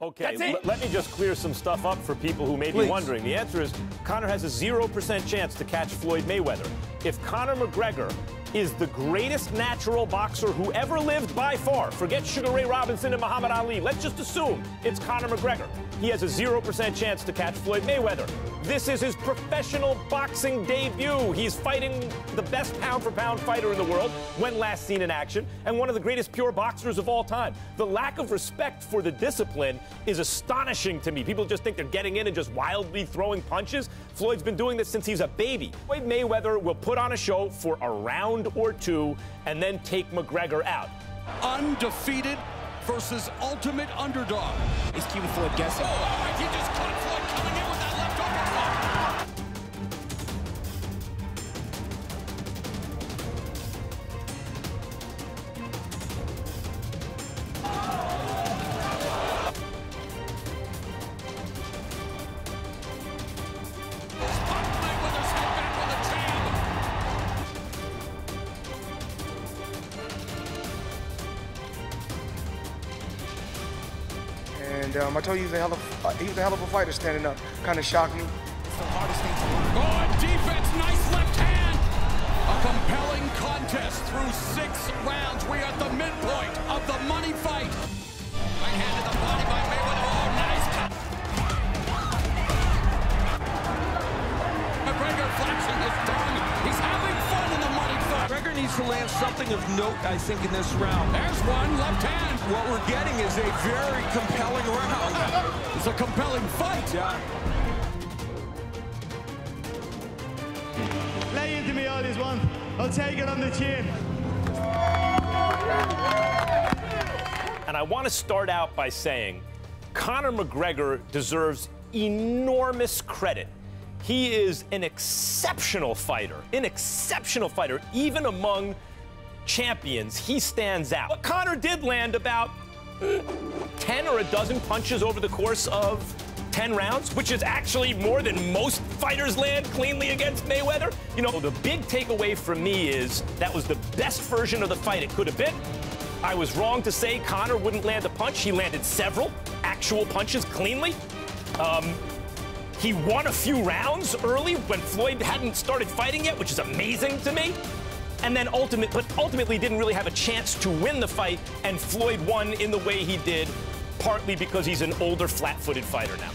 Okay, let me just clear some stuff up for people who may be wondering. The answer is Conor has a 0% chance to catch Floyd Mayweather. If Conor McGregor is the greatest natural boxer who ever lived by far, forget Sugar Ray Robinson and Muhammad Ali, let's just assume it's Conor McGregor. He has a 0% chance to catch Floyd Mayweather. This is his professional boxing debut. He's fighting the best pound-for-pound fighter in the world when last seen in action, and one of the greatest pure boxers of all time. The lack of respect for the discipline is astonishing to me. People just think they're getting in and just wildly throwing punches. Floyd's been doing this since he's a baby. Floyd Mayweather will put on a show for a round or two and then take McGregor out. Undefeated versus ultimate underdog. He's keeping Floyd guessing. Oh, he just caught Floyd coming in with that left overclock. Spot Mayweather's head back with a jab. And I told you he was a hell of a fighter standing up. Kind of shocked me. It's the hardest thing to learn. Oh, and defense, nice left hand. A compelling contest through 6 rounds. We are at the midpoint of the money fight. Right hand to the body by Mayweather. Oh, nice cut. McGregor flexing his thumb. He's having fun in the money fight. McGregor needs to land something of note, I think, in this round. There's one, left hand. What we're getting is a very compelling round. It's a compelling fight. Yeah. Lay into me all this one. I'll take it on the chin. And I want to start out by saying Conor McGregor deserves enormous credit. He is an exceptional fighter, even among champions. He stands out. But Conor did land about 10 or a dozen punches over the course of 10 rounds, which is actually more than most fighters land cleanly against Mayweather. You know, the big takeaway for me is that was the best version of the fight it could have been. I was wrong to say Conor wouldn't land a punch. He landed several actual punches cleanly. He won a few rounds early when Floyd hadn't started fighting yet, which is amazing to me. And then ultimately didn't really have a chance to win the fight, and Floyd won in the way he did, partly because he's an older, flat-footed fighter now.